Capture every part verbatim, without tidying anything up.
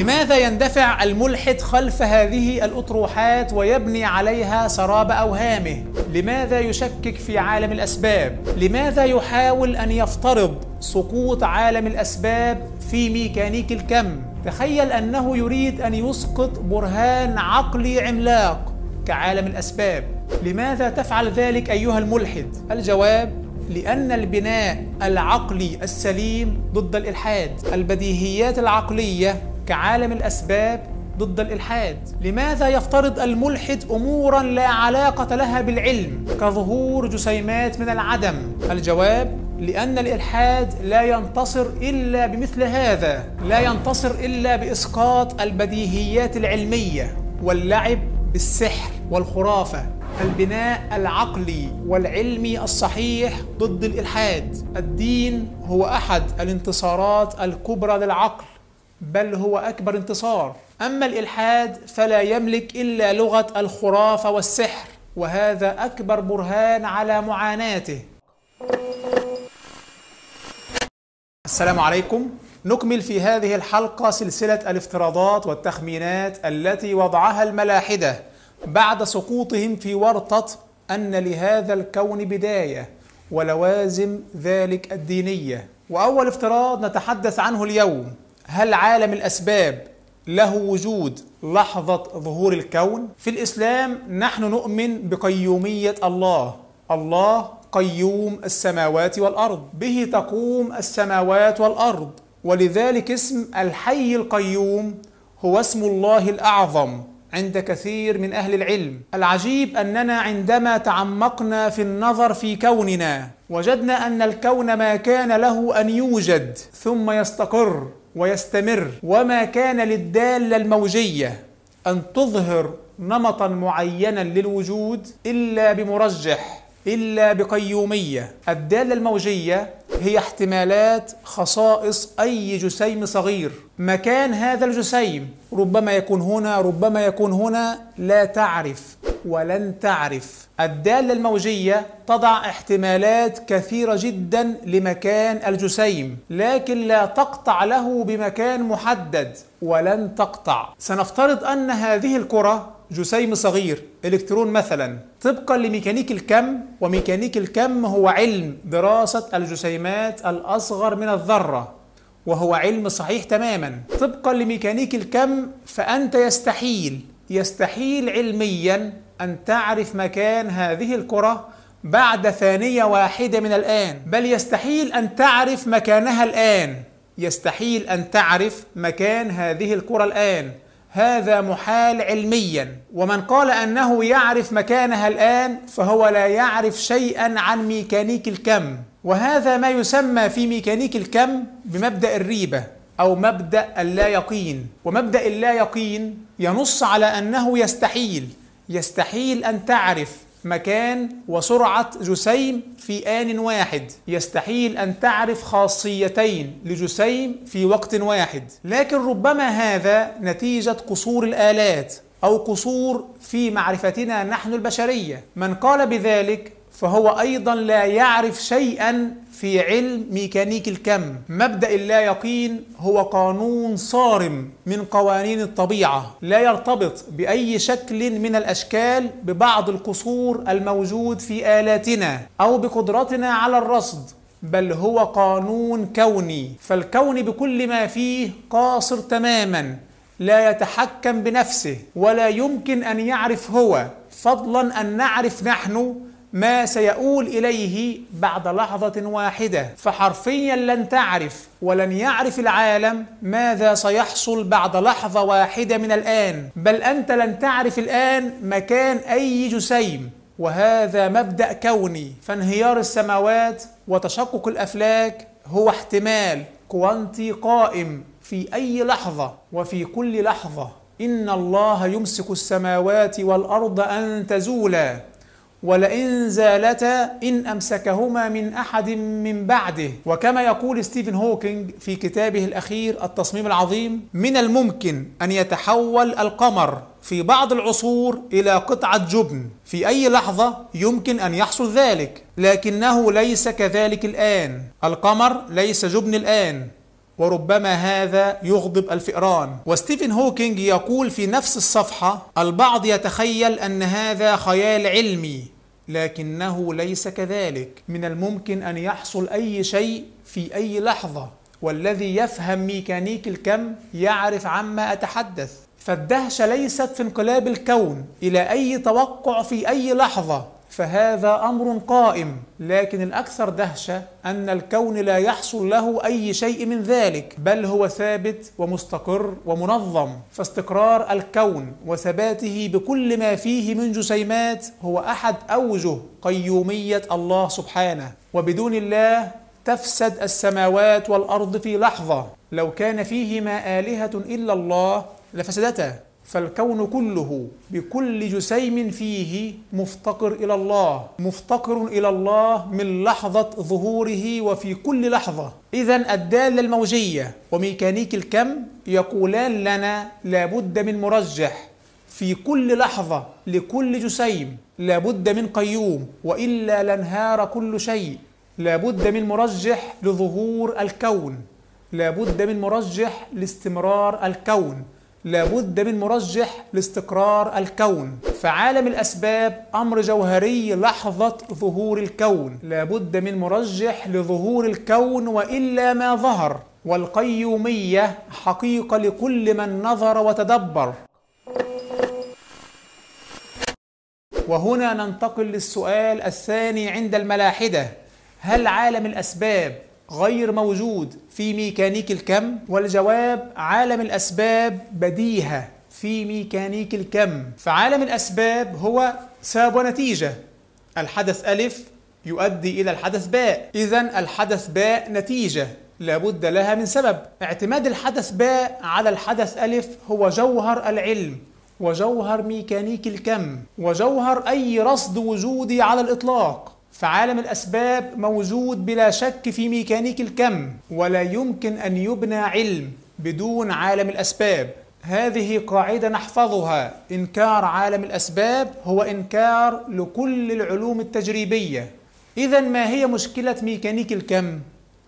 لماذا يندفع الملحد خلف هذه الأطروحات ويبني عليها سراب أوهامه؟ لماذا يشكك في عالم الأسباب؟ لماذا يحاول أن يفترض سقوط عالم الأسباب في ميكانيك الكم؟ تخيل أنه يريد أن يسقط برهان عقلي عملاق كعالم الأسباب. لماذا تفعل ذلك أيها الملحد؟ الجواب: لأن البناء العقلي السليم ضد الإلحاد، البديهيات العقلية كعالم الأسباب ضد الإلحاد. لماذا يفترض الملحد أمورا لا علاقة لها بالعلم كظهور جسيمات من العدم؟ الجواب: لأن الإلحاد لا ينتصر إلا بمثل هذا، لا ينتصر إلا بإسقاط البديهيات العلمية واللعب بالسحر والخرافة. البناء العقلي والعلمي الصحيح ضد الإلحاد. الدين هو أحد الانتصارات الكبرى للعقل، بل هو أكبر انتصار. أما الإلحاد فلا يملك إلا لغة الخرافة والسحر، وهذا أكبر برهان على معاناته. السلام عليكم. نكمل في هذه الحلقة سلسلة الافتراضات والتخمينات التي وضعها الملاحدة بعد سقوطهم في ورطة أن لهذا الكون بداية ولوازم ذلك الدينية. وأول افتراض نتحدث عنه اليوم: هل عالم الأسباب له وجود لحظة ظهور الكون؟ في الإسلام نحن نؤمن بقيومية الله. الله قيوم السماوات والأرض، به تقوم السماوات والأرض، ولذلك اسم الحي القيوم هو اسم الله الأعظم عند كثير من أهل العلم. العجيب أننا عندما تعمقنا في النظر في كوننا وجدنا أن الكون ما كان له أن يوجد ثم يستقر ويستمر، وما كان للدالة الموجية أن تظهر نمطا معينا للوجود إلا بمرجح، إلا بقيومية. الدالة الموجية هي احتمالات خصائص أي جسيم صغير. مكان هذا الجسيم ربما يكون هنا، ربما يكون هنا، لا تعرف ولن تعرف. الدالة الموجية تضع احتمالات كثيرة جدا لمكان الجسيم، لكن لا تقطع له بمكان محدد، ولن تقطع. سنفترض أن هذه الكرة جسيم صغير، إلكترون مثلا، طبقا لميكانيك الكم، وميكانيك الكم هو علم دراسة الجسيمات الأصغر من الذرة، وهو علم صحيح تماما. طبقا لميكانيك الكم فأنت يستحيل يستحيل علميا أن تعرف مكان هذه الكرة بعد ثانية واحدة من الآن، بل يستحيل أن تعرف مكانها الآن، يستحيل أن تعرف مكان هذه الكرة الآن، هذا محال علميا. ومن قال أنه يعرف مكانها الآن فهو لا يعرف شيئا عن ميكانيك الكم، وهذا ما يسمى في ميكانيك الكم بمبدأ الريبة أو مبدأ اللا يقين. ومبدأ اللا يقين ينص على أنه يستحيل يستحيل أن تعرف مكان وسرعة جسيم في آن واحد، يستحيل أن تعرف خاصيتين لجسيم في وقت واحد. لكن ربما هذا نتيجة قصور الآلات أو قصور في معرفتنا نحن البشرية. من قال بذلك فهو أيضا لا يعرف شيئا في علم ميكانيك الكم. مبدأ اللا يقين هو قانون صارم من قوانين الطبيعة، لا يرتبط بأي شكل من الأشكال ببعض القصور الموجود في آلاتنا أو بقدرتنا على الرصد، بل هو قانون كوني. فالكون بكل ما فيه قاصر تماما، لا يتحكم بنفسه ولا يمكن أن يعرف هو، فضلا أن نعرف نحن ما سيؤول إليه بعد لحظة واحدة. فحرفيا لن تعرف ولن يعرف العالم ماذا سيحصل بعد لحظة واحدة من الآن، بل أنت لن تعرف الآن مكان أي جسيم، وهذا مبدأ كوني. فانهيار السماوات وتشقق الأفلاك هو احتمال كوانتي قائم في أي لحظة وفي كل لحظة. إن الله يمسك السماوات والأرض أن تزولا ولئن زالتا إن أمسكهما من أحد من بعده. وكما يقول ستيفن هوكينج في كتابه الأخير التصميم العظيم: من الممكن أن يتحول القمر في بعض العصور إلى قطعة جبن، في أي لحظة يمكن أن يحصل ذلك، لكنه ليس كذلك الآن. القمر ليس جبن الآن، وربما هذا يغضب الفئران. وستيفن هوكينج يقول في نفس الصفحة: البعض يتخيل أن هذا خيال علمي لكنه ليس كذلك، من الممكن أن يحصل أي شيء في أي لحظة، والذي يفهم ميكانيك الكم يعرف عما أتحدث. فالدهشة ليست في انقلاب الكون إلى أي توقع في أي لحظة، فهذا أمر قائم، لكن الأكثر دهشة أن الكون لا يحصل له أي شيء من ذلك، بل هو ثابت ومستقر ومنظم. فاستقرار الكون وثباته بكل ما فيه من جسيمات هو أحد أوجه قيومية الله سبحانه، وبدون الله تفسد السماوات والأرض في لحظة، لو كان فيهما آلهة إلا الله لفسدتا. فالكون كله بكل جسيم فيه مفتقر إلى الله، مفتقر إلى الله من لحظة ظهوره وفي كل لحظة. إذن الدالة الموجية وميكانيك الكم يقولان لنا لابد من مرجح في كل لحظة لكل جسيم، لابد من قيوم وإلا لانهار كل شيء، لابد من مرجح لظهور الكون، لابد من مرجح لاستمرار الكون، لابد من مرجح لاستقرار الكون. فعالم الأسباب أمر جوهري لحظة ظهور الكون، لابد من مرجح لظهور الكون وإلا ما ظهر. والقيومية حقيقة لكل من نظر وتدبر. وهنا ننتقل للسؤال الثاني عند الملاحدة: هل عالم الأسباب غير موجود في ميكانيك الكم؟ والجواب: عالم الأسباب بديهة في ميكانيك الكم. فعالم الأسباب هو سبب ونتيجة، الحدث ألف يؤدي إلى الحدث باء، إذن الحدث باء نتيجة لابد لها من سبب. اعتماد الحدث باء على الحدث ألف هو جوهر العلم وجوهر ميكانيك الكم وجوهر أي رصد وجودي على الإطلاق. فعالم الأسباب موجود بلا شك في ميكانيك الكم، ولا يمكن أن يبنى علم بدون عالم الأسباب. هذه قاعدة نحفظها: إنكار عالم الأسباب هو إنكار لكل العلوم التجريبية. إذن ما هي مشكلة ميكانيك الكم؟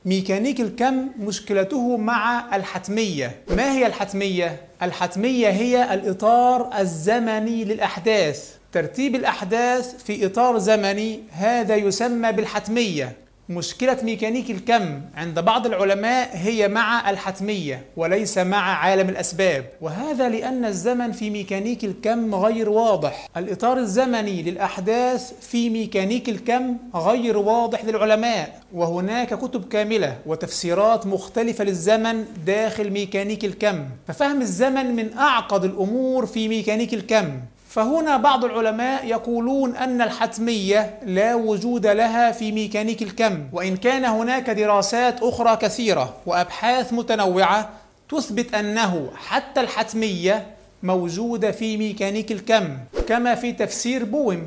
ميكانيك الكم مشكلته مع الحتمية. ما هي الحتمية؟ الحتمية هي الإطار الزمني للأحداث، ترتيب الأحداث في إطار زمني، هذا يسمى بالحتمية. مشكلة ميكانيك الكم عند بعض العلماء هي مع الحتمية وليس مع عالم الأسباب، وهذا لأن الزمن في ميكانيك الكم غير واضح. الإطار الزمني للأحداث في ميكانيك الكم غير واضح للعلماء، وهناك كتب كاملة وتفسيرات مختلفة للزمن داخل ميكانيك الكم. ففهم الزمن من أعقد الأمور في ميكانيك الكم. فهنا بعض العلماء يقولون أن الحتمية لا وجود لها في ميكانيك الكم، وإن كان هناك دراسات أخرى كثيرة وأبحاث متنوعة تثبت أنه حتى الحتمية موجودة في ميكانيك الكم، كما في تفسير بوهم.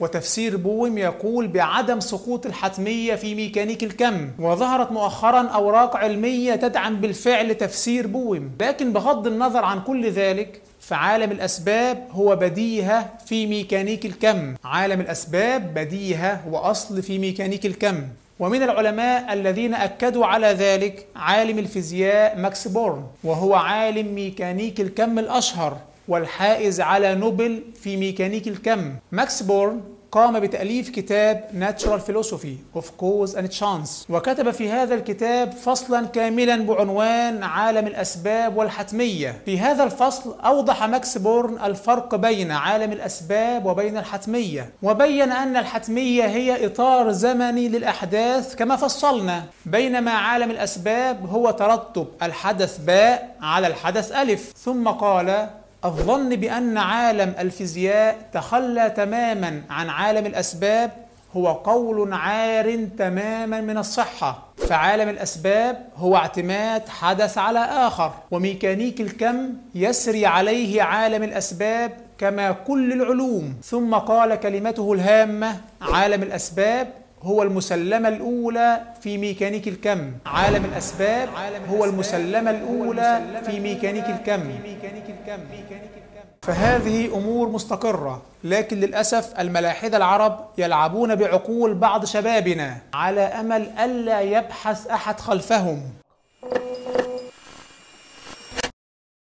وتفسير بوهم يقول بعدم سقوط الحتمية في ميكانيك الكم، وظهرت مؤخرا أوراق علمية تدعم بالفعل تفسير بوهم. لكن بغض النظر عن كل ذلك، فعالم الأسباب هو بديهة في ميكانيك الكم. عالم الأسباب بديهة وأصل في ميكانيك الكم. ومن العلماء الذين أكدوا على ذلك عالم الفيزياء ماكس بورن، وهو عالم ميكانيك الكم الأشهر والحائز على نوبل في ميكانيك الكم. ماكس بورن قام بتأليف كتاب Natural Philosophy of Cause and Chance، وكتب في هذا الكتاب فصلا كاملا بعنوان عالم الأسباب والحتمية. في هذا الفصل أوضح ماكس بورن الفرق بين عالم الأسباب وبين الحتمية، وبين أن الحتمية هي إطار زمني للأحداث كما فصلنا، بينما عالم الأسباب هو ترتب الحدث باء على الحدث ألف. ثم قال: الظن بأن عالم الفيزياء تخلى تماما عن عالم الأسباب هو قول عار تماما من الصحة. فعالم الأسباب هو اعتماد حدث على آخر، وميكانيك الكم يسري عليه عالم الأسباب كما كل العلوم. ثم قال كلمته الهامة: عالم الأسباب هو المسلمة الأولى في ميكانيك الكم. عالم الأسباب هو المسلمة الأولى في ميكانيك الكم. فهذه أمور مستقرة، لكن للأسف الملاحدة العرب يلعبون بعقول بعض شبابنا على أمل ألا يبحث أحد خلفهم.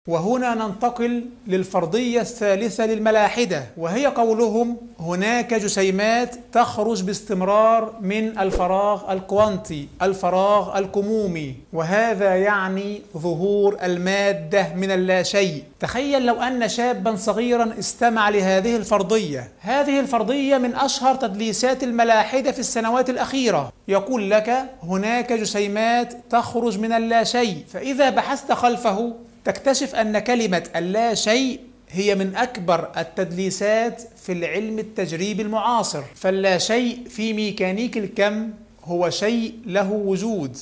وهنا ننتقل للفرضية الثالثة للملاحدة، وهي قولهم هناك جسيمات تخرج باستمرار من الفراغ الكوانتي، الفراغ الكمومي، وهذا يعني ظهور المادة من اللاشيء. تخيل لو أن شابا صغيرا استمع لهذه الفرضية. هذه الفرضية من أشهر تدليسات الملاحدة في السنوات الأخيرة. يقول لك هناك جسيمات تخرج من اللاشيء، فإذا بحثت خلفه تكتشف أن كلمة اللاشيء هي من أكبر التدليسات في العلم التجريبي المعاصر. فاللاشيء في ميكانيك الكم هو شيء له وجود،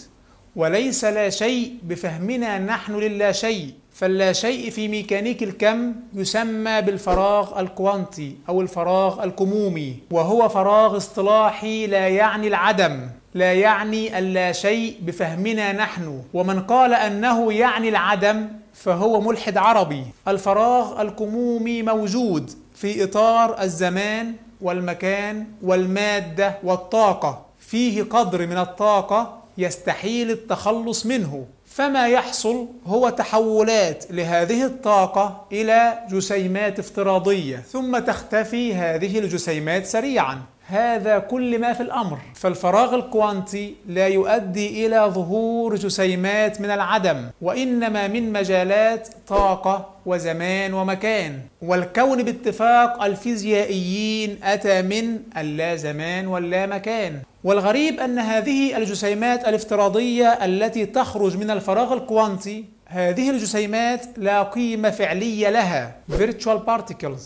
وليس لا شيء بفهمنا نحن للاشيء. فاللاشيء في ميكانيك الكم يسمى بالفراغ الكوانتي أو الفراغ الكمومي، وهو فراغ اصطلاحي لا يعني العدم، لا يعني اللاشيء بفهمنا نحن. ومن قال أنه يعني العدم فهو ملحد عربي. الفراغ الكمومي موجود في إطار الزمان والمكان والمادة والطاقة، فيه قدر من الطاقة يستحيل التخلص منه، فما يحصل هو تحولات لهذه الطاقة إلى جسيمات افتراضية، ثم تختفي هذه الجسيمات سريعا. هذا كل ما في الأمر. فالفراغ الكوانتي لا يؤدي إلى ظهور جسيمات من العدم، وإنما من مجالات طاقة وزمان ومكان. والكون باتفاق الفيزيائيين أتى من اللا زمان واللا مكان. والغريب أن هذه الجسيمات الافتراضية التي تخرج من الفراغ الكوانتي، هذه الجسيمات لا قيمة فعلية لها. Virtual Particles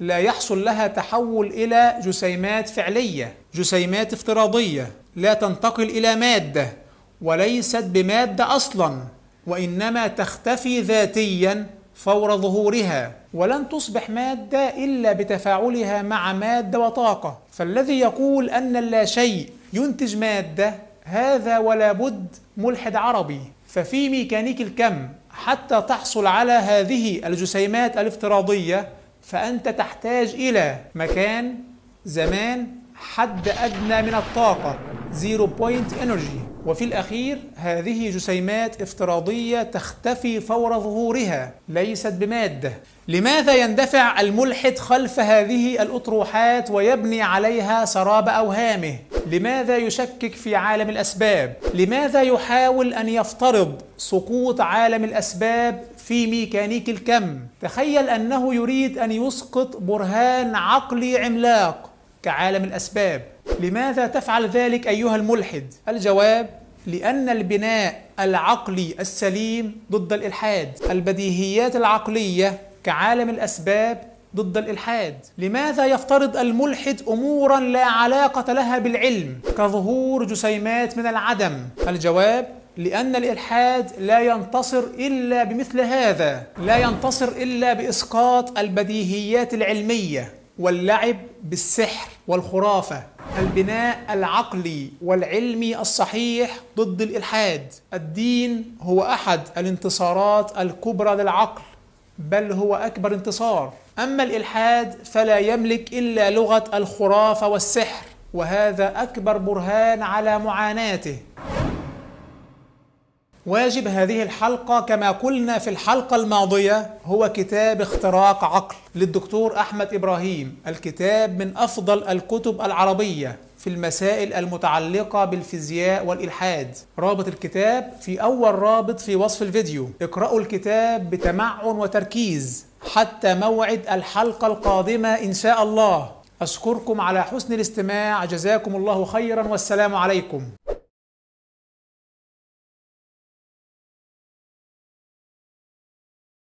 لا يحصل لها تحول إلى جسيمات فعلية، جسيمات افتراضية لا تنتقل إلى مادة، وليست بمادة أصلا، وإنما تختفي ذاتيا فور ظهورها، ولن تصبح مادة إلا بتفاعلها مع مادة وطاقة. فالذي يقول أن اللاشيء ينتج مادة هذا ولا بد ملحد عربي. ففي ميكانيك الكم حتى تحصل على هذه الجسيمات الافتراضية فأنت تحتاج إلى مكان، زمان، حد أدنى من الطاقة، Zero Point Energy. وفي الأخير هذه جسيمات افتراضية تختفي فور ظهورها، ليست بمادة. لماذا يندفع الملحد خلف هذه الأطروحات ويبني عليها سراب أوهامه؟ لماذا يشكك في عالم الأسباب؟ لماذا يحاول أن يفترض سقوط عالم الأسباب في ميكانيك الكم؟ تخيل أنه يريد أن يسقط برهان عقلي عملاق كعالم الأسباب. لماذا تفعل ذلك أيها الملحد؟ الجواب: لأن البناء العقلي السليم ضد الإلحاد، البديهيات العقلية كعالم الأسباب ضد الإلحاد. لماذا يفترض الملحد أمورا لا علاقة لها بالعلم كظهور جسيمات من العدم؟ الجواب: لأن الإلحاد لا ينتصر إلا بمثل هذا، لا ينتصر إلا بإسقاط البديهيات العلمية واللعب بالسحر والخرافة. البناء العقلي والعلمي الصحيح ضد الإلحاد. الدين هو أحد الانتصارات الكبرى للعقل، بل هو أكبر انتصار. أما الإلحاد فلا يملك إلا لغة الخرافة والسحر، وهذا أكبر برهان على معاناته. واجب هذه الحلقة كما قلنا في الحلقة الماضية هو كتاب اختراق عقل للدكتور أحمد إبراهيم. الكتاب من أفضل الكتب العربية في المسائل المتعلقة بالفيزياء والإلحاد. رابط الكتاب في أول رابط في وصف الفيديو. اقرأوا الكتاب بتمعن وتركيز حتى موعد الحلقة القادمة إن شاء الله. أشكركم على حسن الاستماع، جزاكم الله خيرا، والسلام عليكم.